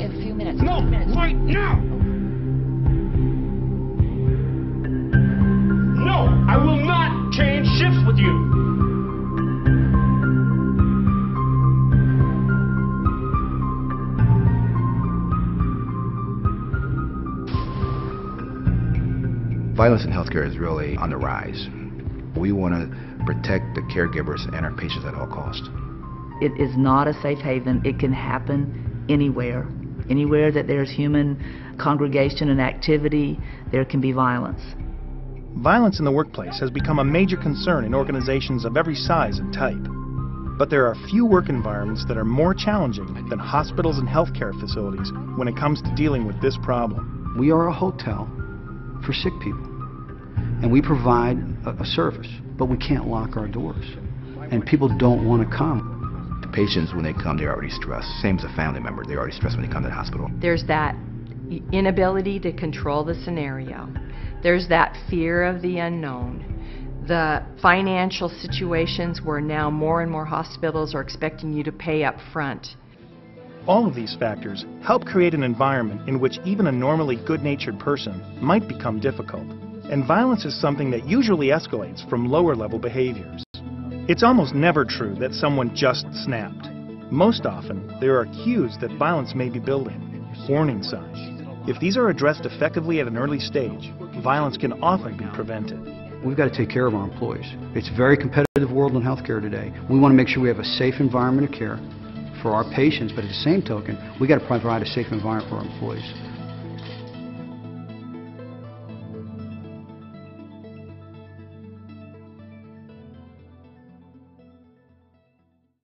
a few minutes. No, right now! No, I will not change shifts with you! Violence in healthcare is really on the rise. We want to protect the caregivers and our patients at all costs. It is not a safe haven. It can happen anywhere. Anywhere that there's human congregation and activity, there can be violence. Violence in the workplace has become a major concern in organizations of every size and type. But there are few work environments that are more challenging than hospitals and healthcare facilities when it comes to dealing with this problem. We are a hotel for sick people, and we provide a service, but we can't lock our doors, and people don't want to come. The patients, when they come, they're already stressed. Same as a family member, they're already stressed when they come to the hospital. There's that inability to control the scenario. There's that fear of the unknown. The financial situations where now more and more hospitals are expecting you to pay up front. All of these factors help create an environment in which even a normally good-natured person might become difficult. And violence is something that usually escalates from lower-level behaviors. It's almost never true that someone just snapped. Most often, there are cues that violence may be building, warning signs. If these are addressed effectively at an early stage, violence can often be prevented. We've got to take care of our employees. It's a very competitive world in healthcare today. We want to make sure we have a safe environment of care for our patients, but at the same token, we got to provide a safe environment for our employees.